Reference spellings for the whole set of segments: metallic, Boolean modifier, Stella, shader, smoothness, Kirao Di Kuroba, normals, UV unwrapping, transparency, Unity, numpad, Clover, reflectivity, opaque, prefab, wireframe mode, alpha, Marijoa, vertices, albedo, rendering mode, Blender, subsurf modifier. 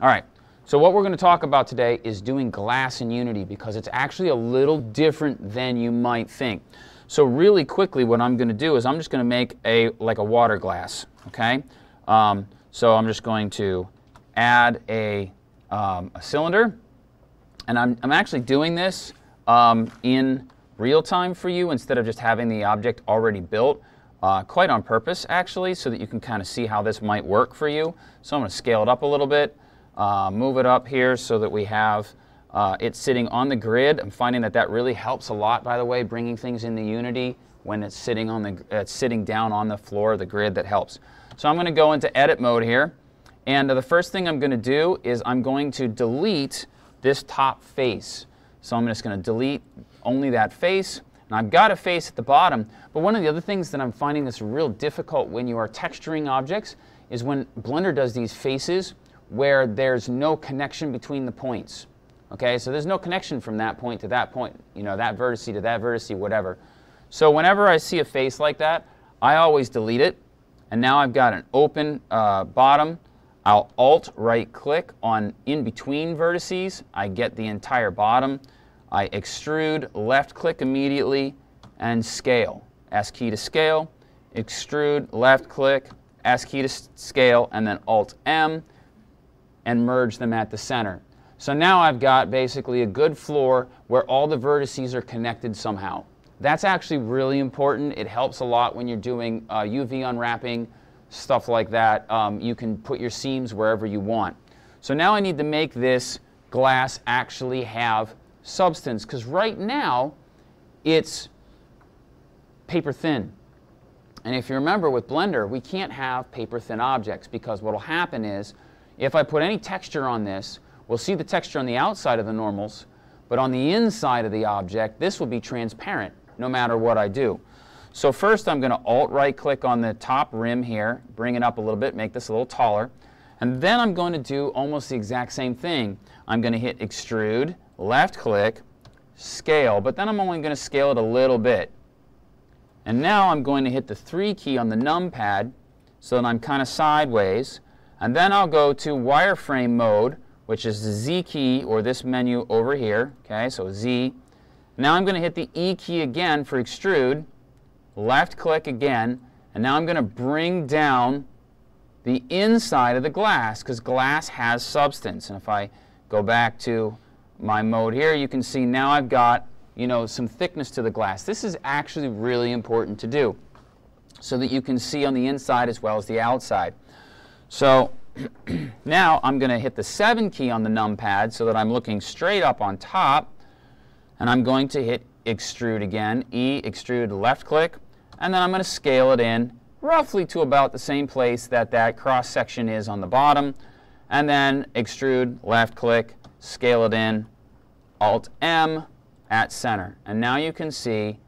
All right, so what we're going to talk about today is doing glass in Unity, because it's actually a little different than you might think. So really quickly, what I'm going to do is I'm just going to make like a water glass, okay? So I'm just going to add a cylinder, and I'm actually doing this in real time for you instead of just having the object already built, quite on purpose actually, so that you can kind of see how this might work for you. So I'm going to scale it up a little bit, move it up here so that we have it's sitting on the grid. I'm finding that that really helps a lot, by the way, bringing things into Unity when it's sitting on the, sitting down on the floor of the grid. That helps. So I'm going to go into edit mode here, and the first thing I'm going to do is I'm going to delete this top face. So I'm just going to delete only that face, and I've got a face at the bottom. But one of the other things that I'm finding that's real difficult when you are texturing objects is when Blender does these faces where there's no connection between the points. Okay, so there's no connection from that point to that point, you know, that vertice to that vertice, whatever. So whenever I see a face like that, I always delete it. And now I've got an open bottom. I'll Alt right click on in between vertices. I get the entire bottom. I extrude, left click immediately, and scale. S key to scale, extrude, left click, S key to scale, and then Alt M, and merge them at the center. So now I've got basically a good floor where all the vertices are connected somehow. That's actually really important. It helps a lot when you're doing UV unwrapping, stuff like that. You can put your seams wherever you want. So now I need to make this glass actually have substance, because right now it's paper thin. And if you remember with Blender, we can't have paper thin objects, because what will happen is if I put any texture on this, we'll see the texture on the outside of the normals, but on the inside of the object, this will be transparent no matter what I do. So first I'm going to alt-right click on the top rim here, bring it up a little bit, make this a little taller, and then I'm going to do almost the exact same thing. I'm going to hit extrude, left click, scale, but then I'm only going to scale it a little bit. And now I'm going to hit the 3 key on the numpad so that I'm kind of sideways, and then I'll go to wireframe mode, which is the Z key, or this menu over here, okay, so Z. Now I'm going to hit the E key again for extrude, left click again, and now I'm going to bring down the inside of the glass, because glass has substance. And if I go back to my mode here, you can see now I've got, you know, some thickness to the glass. This is actually really important to do so that you can see on the inside as well as the outside. So now I'm going to hit the 7 key on the numpad so that I'm looking straight up on top, and I'm going to hit extrude again, E, extrude, left click, and then I'm going to scale it in roughly to about the same place that that cross section is on the bottom, and then extrude, left click, scale it in, Alt M at center. And now you can see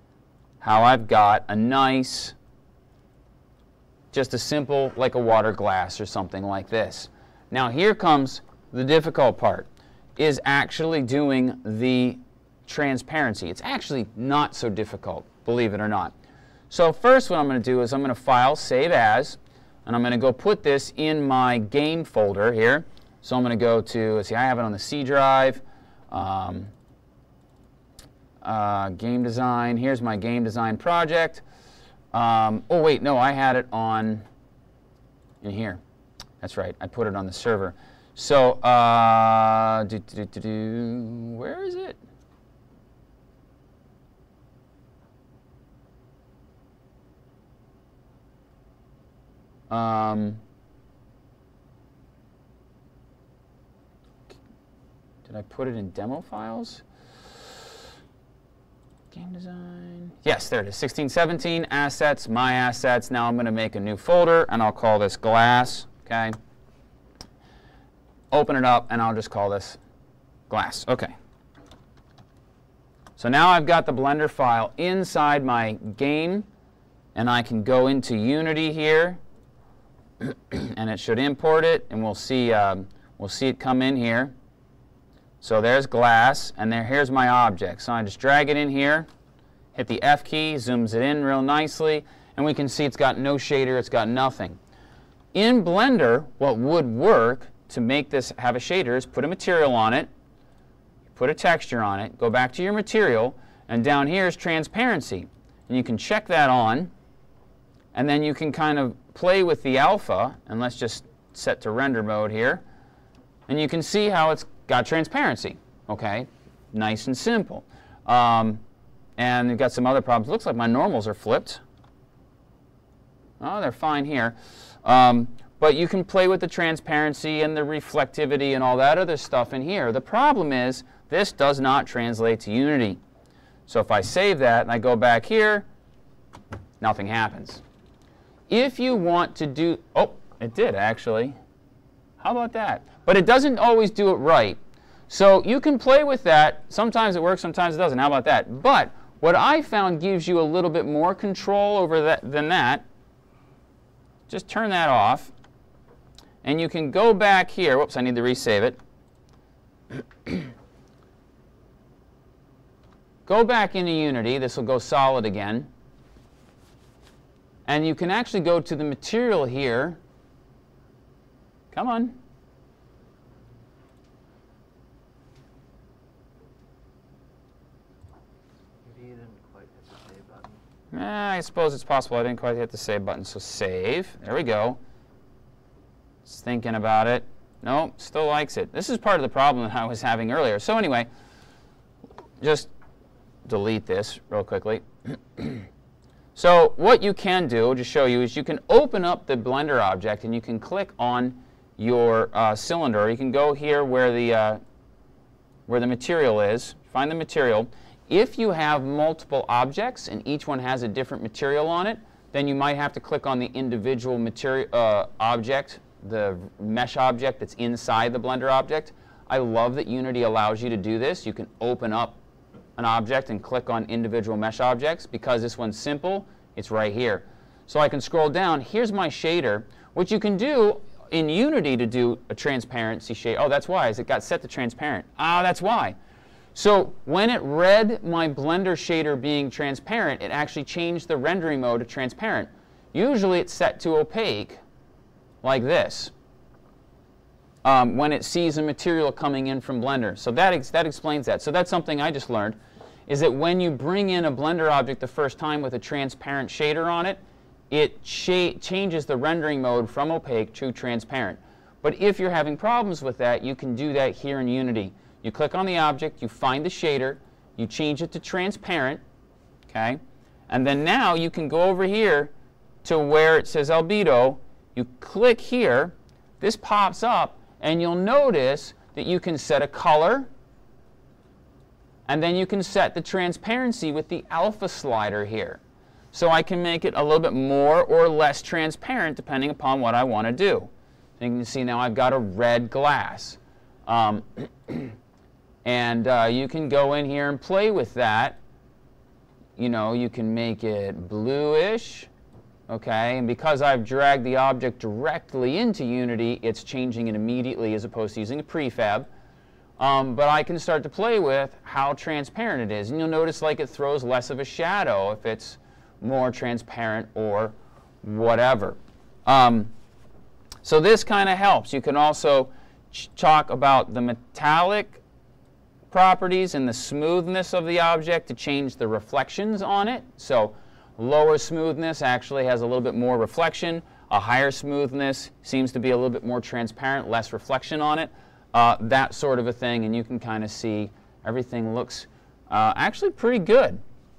how I've got a nice, just a simple, like a water glass or something like this. Now here comes the difficult part, is actually doing the transparency. It's actually not so difficult, believe it or not. So first what I'm going to do is I'm going to file, save as, and I'm going to go put this in my game folder here. So I'm going to go to, let's see, I have it on the C drive, game design, here's my game design project. Oh wait, no, I had it on in here. That's right, I put it on the server. So, where is it? Did I put it in demo files? Game design. Yes, there it is. 1617 assets, my assets. Now I'm going to make a new folder, and I'll call this glass. Okay. Open it up, and I'll just call this glass. Okay. So now I've got the Blender file inside my game, and I can go into Unity here, and it should import it, and we'll see it come in here. So there's glass, and here's my object. So I just drag it in here, hit the F key, zooms it in real nicely, and we can see it's got no shader, it's got nothing. In Blender, what would work to make this have a shader is put a material on it, put a texture on it, go back to your material, and down here is transparency. And you can check that on, and then you can kind of play with the alpha, and let's just set to render mode here, and you can see how it's got transparency. Okay, nice and simple. And we've got some other problems. Looks like my normals are flipped. Oh, they're fine here. But you can play with the transparency and the reflectivity and all that other stuff in here. The problem is this does not translate to Unity. So if I save that and I go back here, nothing happens. If you want to do, oh, it did actually. How about that? But it doesn't always do it right. So you can play with that. Sometimes it works, sometimes it doesn't. How about that? But what I found gives you a little bit more control over that than that. Just turn that off. And you can go back here. Whoops, I need to resave it. Go back into Unity. This will go solid again. And you can actually go to the material here. Come on. Maybe you didn't quite hit the save button. I suppose it's possible I didn't quite hit the save button, so save. There we go. It's thinking about it. Nope, still likes it. This is part of the problem that I was having earlier. So anyway, just delete this real quickly. So what you can do, just show you, is you can open up the Blender object and you can click on your cylinder. You can go here where the material is, find the material. If you have multiple objects and each one has a different material on it, then you might have to click on the individual material object, the mesh object that's inside the Blender object. I love that Unity allows you to do this. You can open up an object and click on individual mesh objects. Because this one's simple, it's right here. So I can scroll down. Here's my shader. What you can do in Unity to do a transparency shade. Oh, that's why. Is it got set to transparent. Ah, that's why. So when it read my Blender shader being transparent, it actually changed the rendering mode to transparent. Usually it's set to opaque, like this, when it sees a material coming in from Blender. So that explains that. So that's something I just learned, is that when you bring in a Blender object the first time with a transparent shader on it, it changes the rendering mode from opaque to transparent. But if you're having problems with that, you can do that here in Unity. You click on the object, you find the shader, you change it to transparent, okay? And then now you can go over here to where it says albedo, you click here, this pops up, and you'll notice that you can set a color, and then you can set the transparency with the alpha slider here. So I can make it a little bit more or less transparent depending upon what I want to do. So you can see now I've got a red glass. You can go in here and play with that. You know, you can make it bluish. Okay, and because I've dragged the object directly into Unity, it's changing it immediately as opposed to using a prefab. But I can start to play with how transparent it is. And you'll notice like it throws less of a shadow if it's more transparent or whatever. So this kind of helps. You can also talk about the metallic properties and the smoothness of the object to change the reflections on it. So lower smoothness actually has a little bit more reflection. A higher smoothness seems to be a little bit more transparent, less reflection on it. That sort of a thing, and you can kind of see everything looks actually pretty good.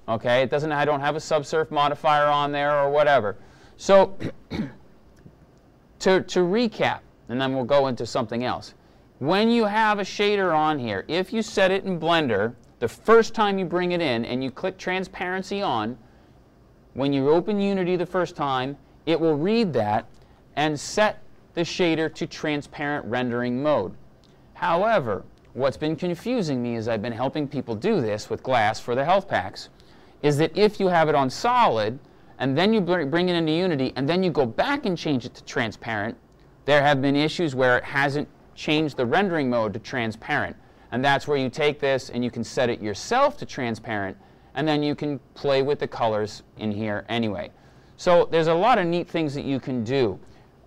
Okay, it doesn't. I don't have a subsurf modifier on there or whatever. So to recap, and then we'll go into something else. When you have a shader on here, if you set it in Blender, the first time you bring it in and you click transparency on, when you open Unity the first time, it will read that and set the shader to transparent rendering mode. However, what's been confusing me as I've been helping people do this with glass for the health packs is that if you have it on solid and then you bring it into Unity and then you go back and change it to transparent, there have been issues where it hasn't changed the rendering mode to transparent. And that's where you take this and you can set it yourself to transparent, and then you can play with the colors in here anyway. So there's a lot of neat things that you can do.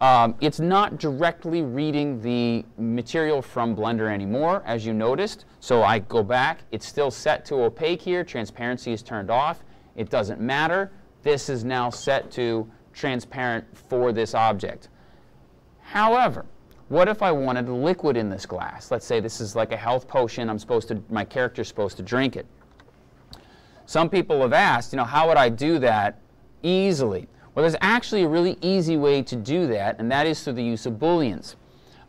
It's not directly reading the material from Blender anymore, as you noticed. So I go back. It's still set to opaque here. Transparency is turned off. It doesn't matter. This is now set to transparent for this object. However, what if I wanted liquid in this glass? Let's say this is like a health potion. My character's supposed to drink it. Some people have asked, you know, how would I do that easily? Well, there's actually a really easy way to do that, and that is through the use of Booleans.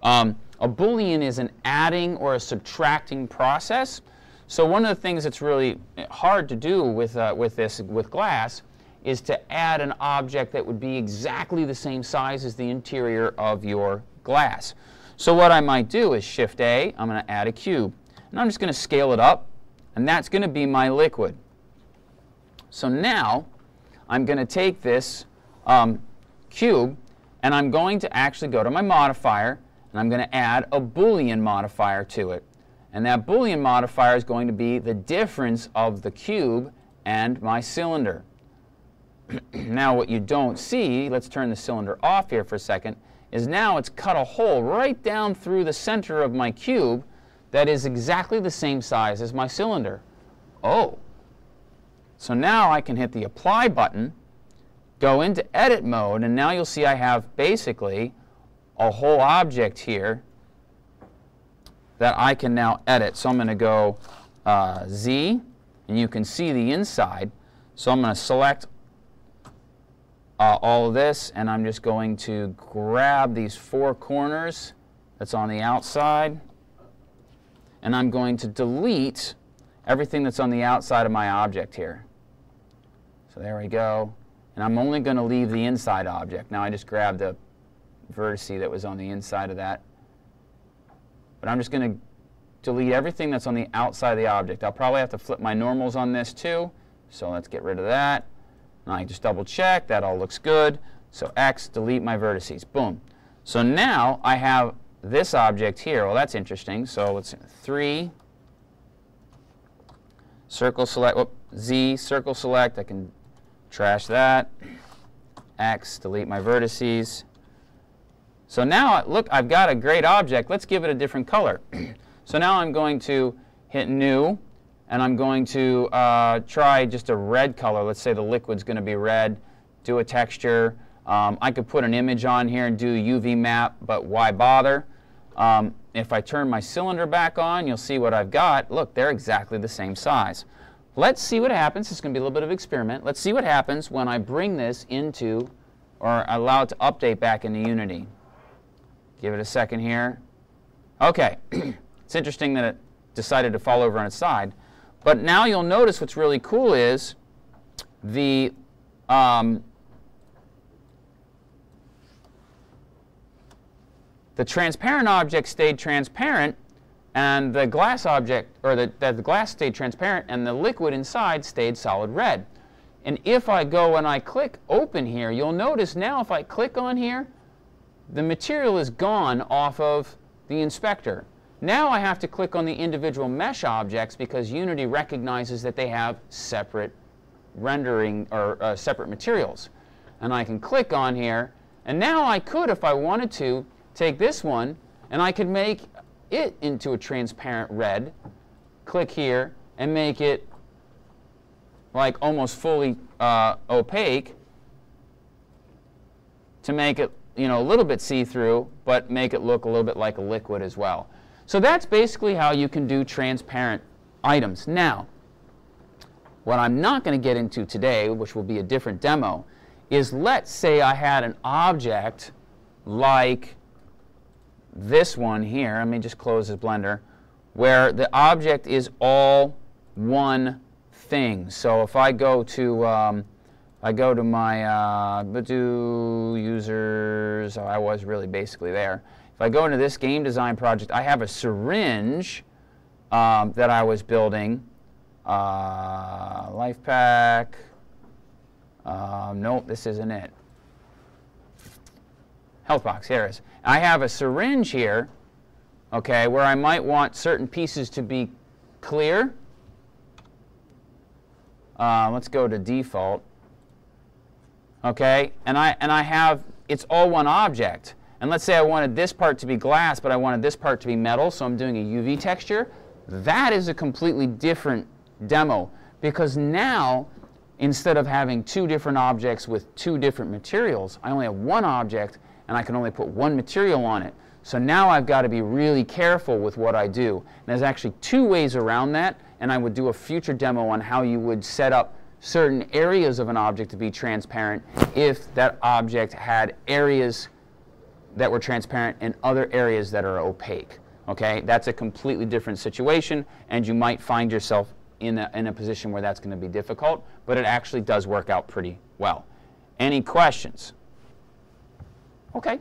A Boolean is an adding or a subtracting process. So one of the things that's really hard to do with glass is to add an object that would be exactly the same size as the interior of your glass. So what I might do is Shift-A, I'm going to add a cube. And I'm just going to scale it up, and that's going to be my liquid. So now I'm going to take this cube, and I'm going to actually go to my modifier, and I'm going to add a Boolean modifier to it. And that Boolean modifier is going to be the difference of the cube and my cylinder. Now what you don't see, let's turn the cylinder off here for a second, is now it's cut a hole right down through the center of my cube that is exactly the same size as my cylinder. Oh. So now I can hit the Apply button, go into Edit mode, and now you'll see I have basically a whole object here that I can now edit. So I'm going to go Z, and you can see the inside. So I'm going to select all of this, and I'm just going to grab these four corners that's on the outside, and I'm going to delete everything that's on the outside of my object here. So there we go. And I'm only going to leave the inside object. Now I just grabbed a vertice that was on the inside of that. But I'm just going to delete everything that's on the outside of the object. I'll probably have to flip my normals on this too. So let's get rid of that. And I just double check, that all looks good. So X, delete my vertices, boom. So now I have this object here. Well, that's interesting. So let's, Z, circle select, I can trash that. X, delete my vertices. So now, look, I've got a great object. Let's give it a different color. So now I'm going to hit New. And I'm going to try just a red color. Let's say the liquid's going to be red. Do a texture. I could put an image on here and do a UV map, but why bother? If I turn my cylinder back on, you'll see what I've got. Look, they're exactly the same size. Let's see what happens. It's going to be a little bit of an experiment. Let's see what happens when I bring this into, or allow it to update back into Unity. Give it a second here. OK. It's interesting that it decided to fall over on its side. But now you'll notice what's really cool is the transparent object stayed transparent, and the glass object, or the glass stayed transparent, and the liquid inside stayed solid red. And if I go and I click Open here, you'll notice now if I click on here, the material is gone off of the inspector. Now I have to click on the individual mesh objects because Unity recognizes that they have separate rendering or separate materials. And I can click on here. And now I could, if I wanted to, take this one and I could make it into a transparent red. Click here and make it like almost fully opaque to make it, you know, a little bit see-through, but make it look a little bit like a liquid as well. So that's basically how you can do transparent items. Now, what I'm not going to get into today, which will be a different demo, is let's say I had an object like this one here. Let me just close this Blender, where the object is all one thing. So if I go to my users, I was really basically there. If I go into this game design project, I have a syringe that I was building. Life pack. Nope, this isn't it. Health box, here it is. I have a syringe here, okay, where I might want certain pieces to be clear. Let's go to default. Okay, and I have it's all one object. And let's say I wanted this part to be glass, but I wanted this part to be metal, so I'm doing a UV texture. That is a completely different demo, because now, instead of having two different objects with two different materials, I only have one object, and I can only put one material on it. So now I've got to be really careful with what I do. And there's actually two ways around that, and I would do a future demo on how you would set up certain areas of an object to be transparent if that object had areas that were transparent and other areas that are opaque. Okay? That's a completely different situation, and you might find yourself in a position where that's going to be difficult, but it actually does work out pretty well. Any questions? Okay.